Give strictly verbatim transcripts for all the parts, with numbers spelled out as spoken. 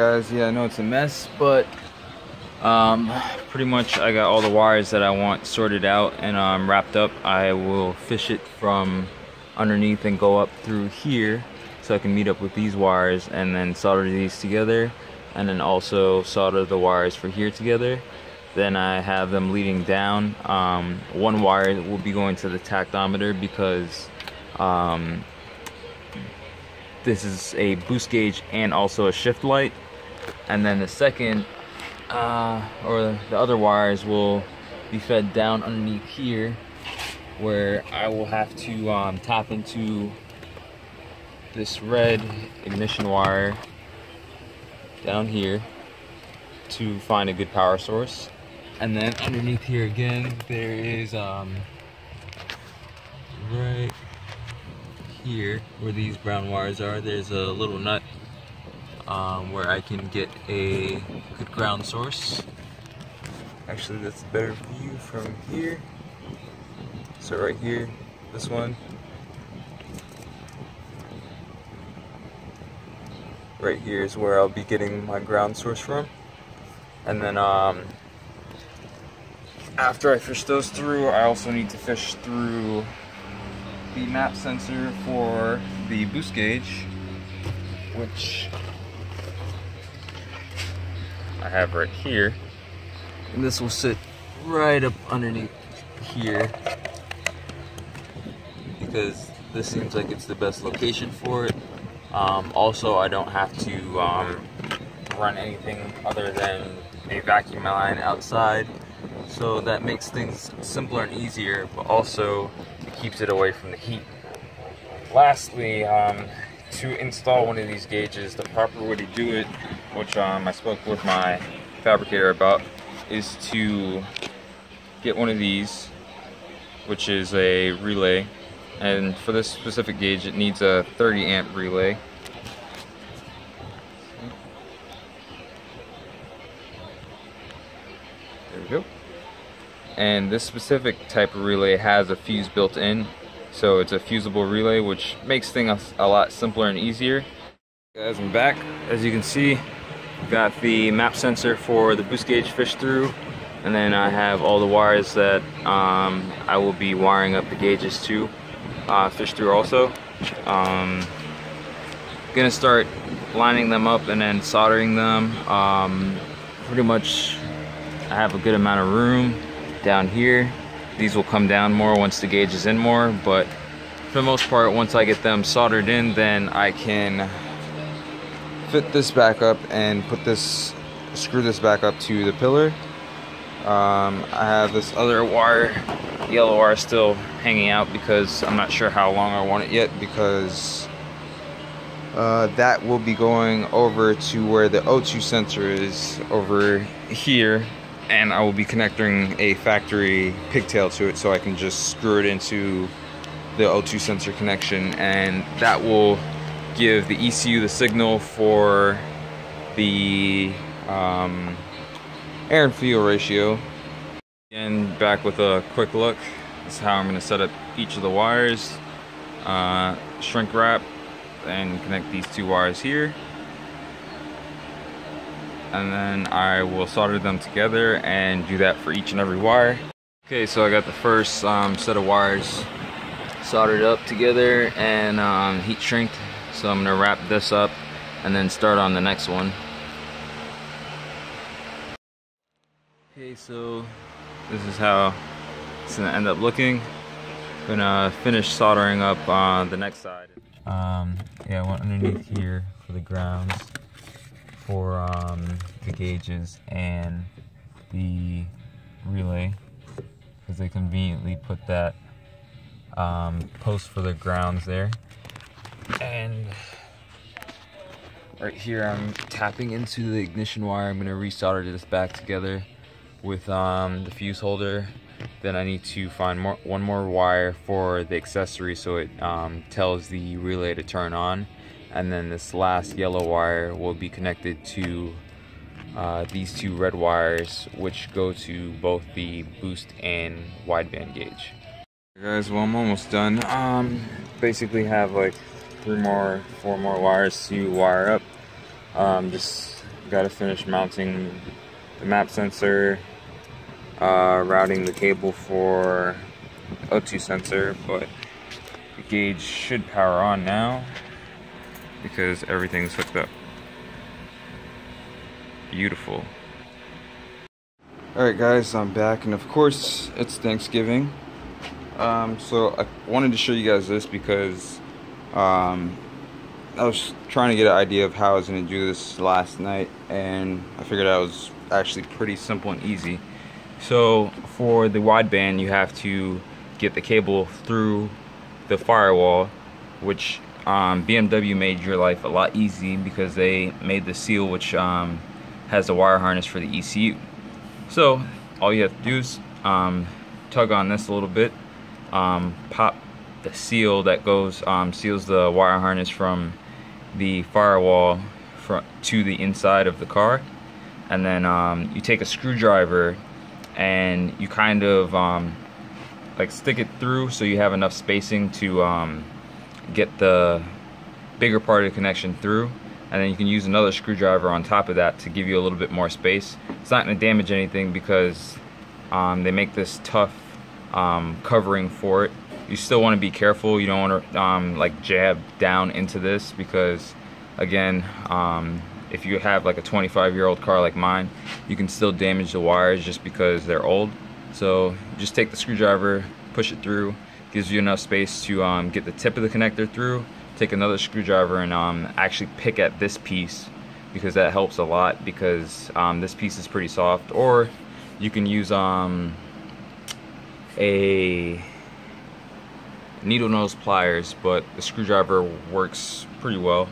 guys. Yeah, I know it's a mess, but um, pretty much I got all the wires that I want sorted out and um, wrapped up. I will fish it from underneath and go up through here so I can meet up with these wires and then solder these together, and then also solder the wires for here together. Then I have them leading down. Um, one wire will be going to the tactometer because um, this is a boost gauge and also a shift light. And then the second, uh, or the other wires will be fed down underneath here, where I will have to um, tap into this red ignition wire down here to find a good power source. And then underneath here again, there is um, right here where these brown wires are, there's a little nut um, where I can get a good ground source. Actually, that's a better view from here. So right here, this one. Right here is where I'll be getting my ground source from. And then um, after I fish those through, I also need to fish through the map sensor for the boost gauge, which I have right here. And this will sit right up underneath here, because this seems like it's the best location for it. Um, also, I don't have to um, run anything other than a vacuum line outside, so that makes things simpler and easier, but also it keeps it away from the heat. Lastly, um, to install one of these gauges, the proper way to do it, which um, I spoke with my fabricator about, is to get one of these, which is a relay. And for this specific gauge, it needs a thirty amp relay. There we go. And this specific type of relay has a fuse built in, so it's a fusible relay, which makes things a lot simpler and easier. Guys, I'm back. As you can see, I've got the map sensor for the boost gauge fished through, and then I have all the wires that um, I will be wiring up the gauges to. Uh, fish through also. Um, gonna start lining them up and then soldering them. Um, pretty much I have a good amount of room down here. These will come down more once the gauge is in more, but for the most part, once I get them soldered in, then I can fit this back up and put this, screw this back up to the pillar. Um, I have this other wire, yellow wire, still hanging out because I'm not sure how long I want it yet, because uh, that will be going over to where the O two sensor is over here, and I will be connecting a factory pigtail to it, so I can just screw it into the O two sensor connection, and that will give the E C U the signal for the um, air and fuel ratio. Again, back with a quick look. This is how I'm gonna set up each of the wires. Uh, shrink wrap and connect these two wires here. And then I will solder them together and do that for each and every wire. Okay, so I got the first um, set of wires soldered up together and um, heat shrinked. So I'm gonna wrap this up and then start on the next one. Okay, so this is how it's gonna end up looking. I'm gonna finish soldering up on uh, the next side. Um, yeah, I went underneath here for the grounds, for um, the gauges and the relay, because they conveniently put that um, post for the grounds there. And right here, I'm tapping into the ignition wire. I'm gonna re-solder this back together with um, the fuse holder. Then I need to find more, one more wire for the accessory, so it um, tells the relay to turn on. And then this last yellow wire will be connected to uh, these two red wires, which go to both the boost and wideband gauge. Hey guys, well, I'm almost done. Um, basically have like three more, four more wires to wire up. Um, just Got to finish mounting the map sensor, uh, routing the cable for the O two sensor, but the gauge should power on now because everything's hooked up. Beautiful. Alright guys, I'm back, and of course it's Thanksgiving. Um, so I wanted to show you guys this because um, I was trying to get an idea of how I was going to do this last night, and I figured out it was actually pretty simple and easy. So for the wideband, you have to get the cable through the firewall, which um, B M W made your life a lot easy because they made the seal which um, has the wire harness for the E C U. So all you have to do is um, tug on this a little bit, um, pop the seal that goes um, seals the wire harness from the firewall front to the inside of the car, and then um, you take a screwdriver and you kind of um, like stick it through so you have enough spacing to um, get the bigger part of the connection through. And then you can use another screwdriver on top of that to give you a little bit more space. It's not going to damage anything because um, they make this tough um, covering for it. You still want to be careful. You don't want to um, like jab down into this because, again, um, if you have like a twenty-five year old car like mine, you can still damage the wires just because they're old. So just take the screwdriver, push it through, gives you enough space to um, get the tip of the connector through. Take another screwdriver and um, actually pick at this piece because that helps a lot, because um, this piece is pretty soft. Or you can use um, a needle nose pliers, but the screwdriver works pretty well.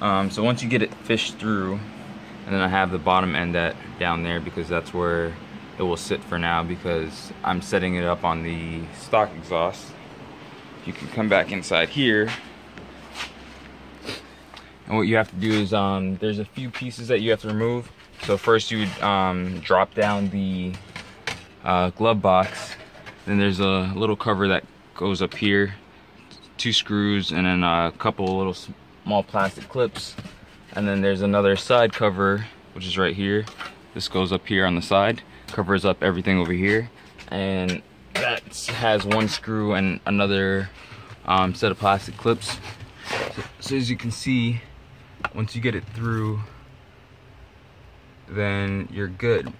Um, so once you get it fished through, and then I have the bottom end that down there because that's where it will sit for now because I'm setting it up on the stock exhaust. You can come back inside here. And what you have to do is, um, there's a few pieces that you have to remove. So first you would um, drop down the uh, glove box. Then there's a little cover that goes up here, two screws, and then a couple little small plastic clips. And then there's another side cover, which is right here. This goes up here on the side, covers up everything over here. And that has one screw and another um, set of plastic clips. So, so as you can see, once you get it through, then you're good.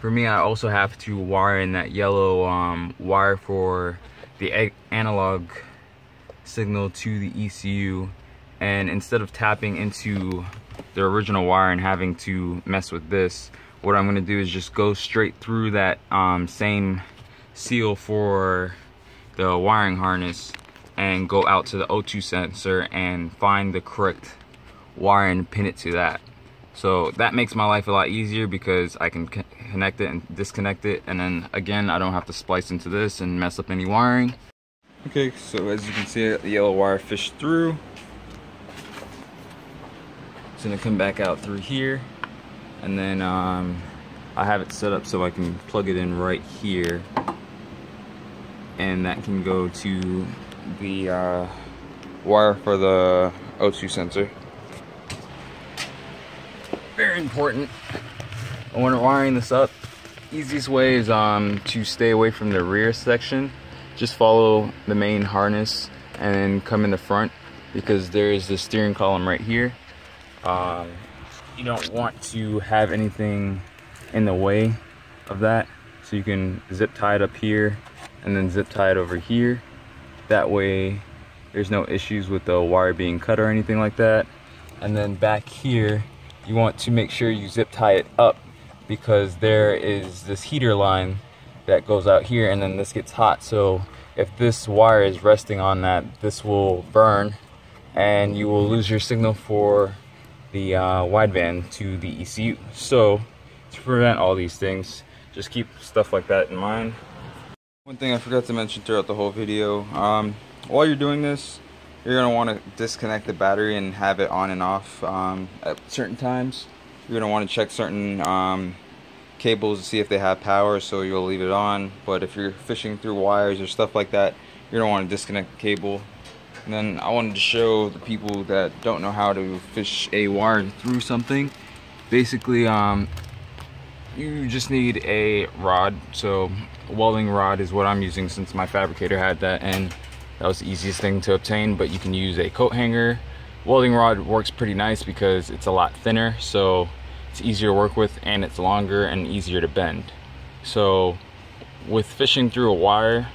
For me, I also have to wire in that yellow um, wire for the analog signal to the E C U, and instead of tapping into the original wire and having to mess with this, what I'm going to do is just go straight through that um, same seal for the wiring harness and go out to the O two sensor and find the correct wire and pin it to that. So that makes my life a lot easier because I can connect it and disconnect it, and then again I don't have to splice into this and mess up any wiring. Okay, so as you can see, I got the yellow wire fished through. It's gonna come back out through here, and then um, I have it set up so I can plug it in right here, and that can go to the uh, wire for the O two sensor. Very important. And when wiring this up, easiest way is um, to stay away from the rear section. Just follow the main harness and then come in the front, because there is the steering column right here. Um, you don't want to have anything in the way of that, so you can zip tie it up here and then zip tie it over here. That way there's no issues with the wire being cut or anything like that. And then back here, you want to make sure you zip tie it up because there is this heater line that goes out here, and then this gets hot. So if this wire is resting on that, this will burn and you will lose your signal for the uh, wideband to the E C U. So to prevent all these things, just keep stuff like that in mind. One thing I forgot to mention throughout the whole video, um, while you're doing this, you're going to want to disconnect the battery and have it on and off um, at certain times. You're going to want to check certain um, cables to see if they have power, so you'll leave it on. But if you're fishing through wires or stuff like that, you're going to want to disconnect the cable. And then I wanted to show the people that don't know how to fish a wire through something, Basically, um, you just need a rod. So a welding rod is what I'm using since my fabricator had that, and that was the easiest thing to obtain. But you can use a coat hanger. Welding rod works pretty nice because it's a lot thinner, so it's easier to work with, and it's longer and easier to bend. So with fishing through a wire,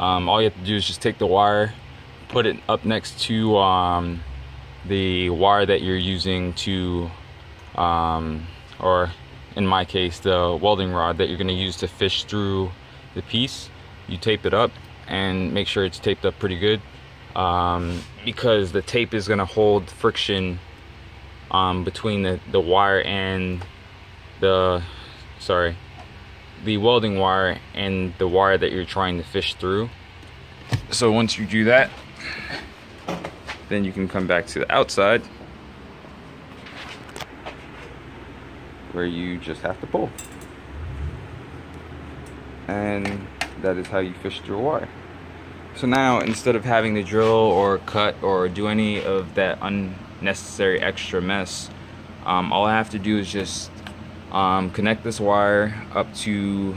um, all you have to do is just take the wire, put it up next to um, the wire that you're using to um, or in my case the welding rod that you're going to use to fish through the piece. You tape it up and make sure it's taped up pretty good, um, because the tape is going to hold friction um, between the, the wire and the sorry the welding wire and the wire that you're trying to fish through. So once you do that, then you can come back to the outside where you just have to pull, and that is how you fish through a wire. So now, instead of having to drill or cut or do any of that unnecessary extra mess, um, all I have to do is just um, connect this wire up to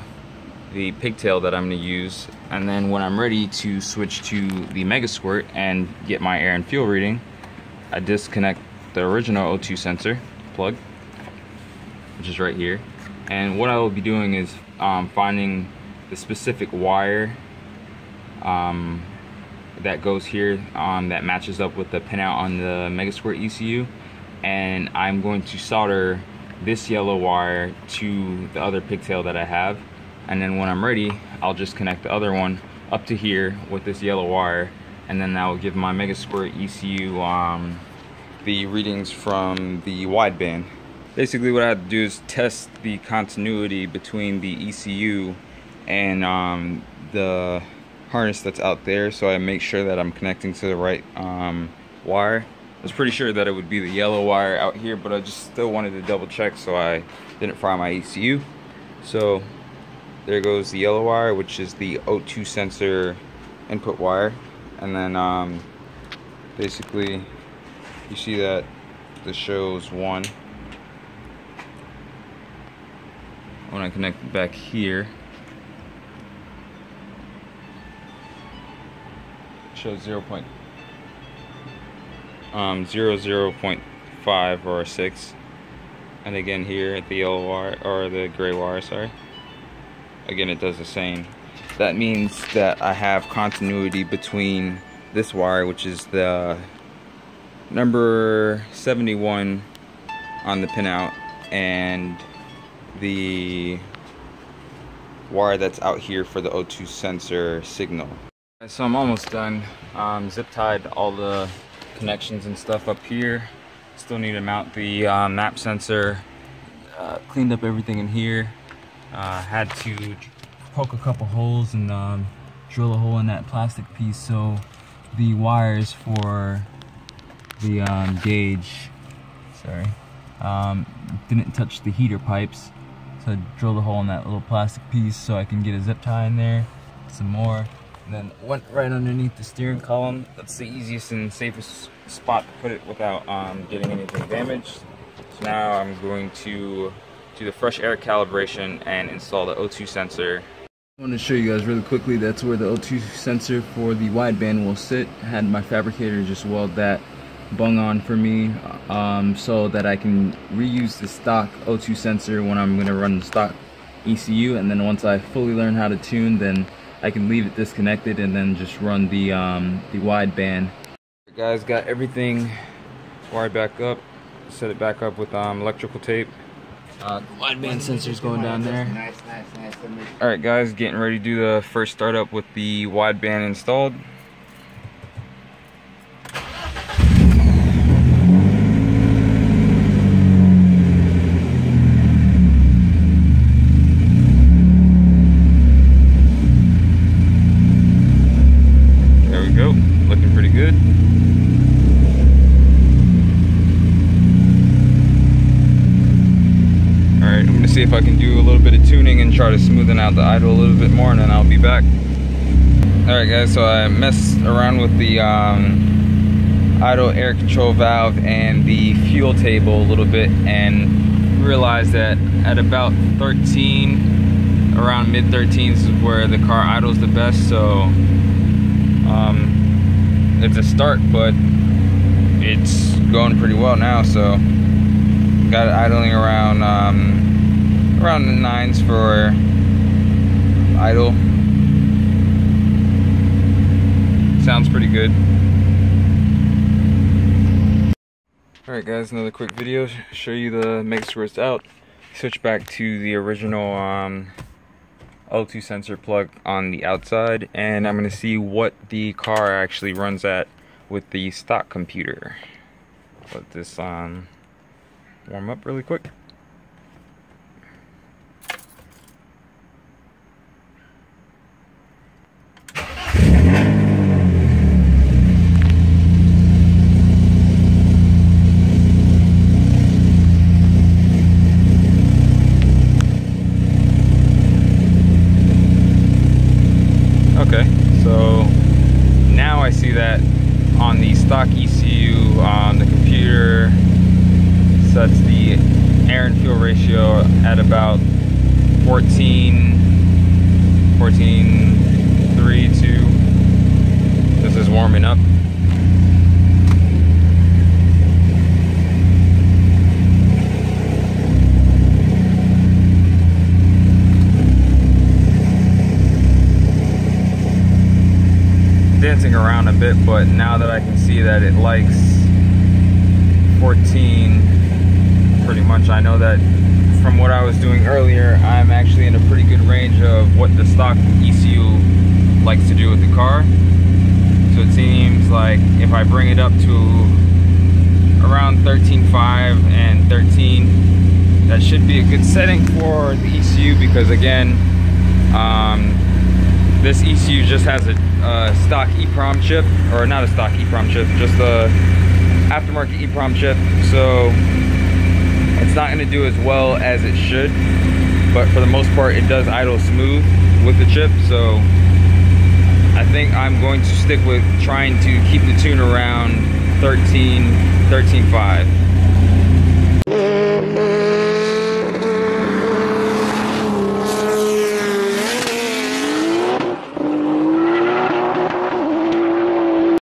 the pigtail that I'm going to use, and then when I'm ready to switch to the MegaSquirt and get my air and fuel reading, I disconnect the original O two sensor plug, which is right here, and what I will be doing is um, finding the specific wire um, that goes here um, that matches up with the pinout on the MegaSquirt E C U, and I'm going to solder this yellow wire to the other pigtail that I have. And then when I'm ready, I'll just connect the other one up to here with this yellow wire, and then that will give my MegaSquirt E C U um, the readings from the wideband. Basically, what I have to do is test the continuity between the E C U and um, the harness that's out there, so I make sure that I'm connecting to the right um, wire. I was pretty sure that it would be the yellow wire out here, but I just still wanted to double check so I didn't fry my E C U. So there goes the yellow wire, which is the O two sensor input wire. And then um, basically you see that this shows one. When I connect back here, it shows zero point zero zero five or six. And again here at the yellow wire, or the gray wire, sorry. Again, it does the same. That means that I have continuity between this wire, which is the number seventy-one on the pinout, and the wire that's out here for the O two sensor signal. So I'm almost done. Um, zip tied all the connections and stuff up here. Still need to mount the uh, map sensor. Uh, cleaned up everything in here. Uh, had to poke a couple holes and um, drill a hole in that plastic piece so the wires for the um, gauge sorry, um, didn't touch the heater pipes. So I drilled a hole in that little plastic piece so I can get a zip tie in there, some more, and then went right underneath the steering column. That's the easiest and safest spot to put it without um, getting anything damaged. So now I'm going to do the fresh air calibration and install the O two sensor. I want to show you guys really quickly, that's where the O two sensor for the wideband will sit. I had my fabricator just weld that bung on for me um, so that I can reuse the stock O two sensor when I'm going to run the stock E C U, and then once I fully learn how to tune, then I can leave it disconnected and then just run the, um, the wideband. Guys, got everything wired back up, set it back up with um, electrical tape. Uh, wideband sensor's going down there. Nice, nice, nice. Alright guys, getting ready to do the first startup with the wideband installed. There we go, looking pretty good. See if I can do a little bit of tuning and try to smoothen out the idle a little bit more, and then I'll be back. Alright guys, so I messed around with the um, idle air control valve and the fuel table a little bit, and realized that at about thirteen, around mid thirteens is where the car idles the best, so um, it's a start, but it's going pretty well now, so got it idling around um, around the nines for idle. Sounds pretty good. Alright guys, another quick video to show you the MegaSquirt's out. Switch back to the original um, O two sensor plug on the outside, and I'm going to see what the car actually runs at with the stock computer. Let this um, warm up really quick. Okay, so now I see that on the stock E C U, um, the computer sets the air and fuel ratio at about fourteen, fourteen point three two. This is warming up. Dancing around a bit, but now that I can see that it likes fourteen pretty much, I know that from what I was doing earlier, I'm actually in a pretty good range of what the stock E C U likes to do with the car. So it seems like if I bring it up to around thirteen point five and thirteen, that should be a good setting for the E C U, because again, um, this E C U just has a uh, stock EEPROM chip, or not a stock EEPROM chip, just a aftermarket EEPROM chip, so it's not going to do as well as it should, but for the most part it does idle smooth with the chip, so I think I'm going to stick with trying to keep the tune around thirteen, thirteen point five.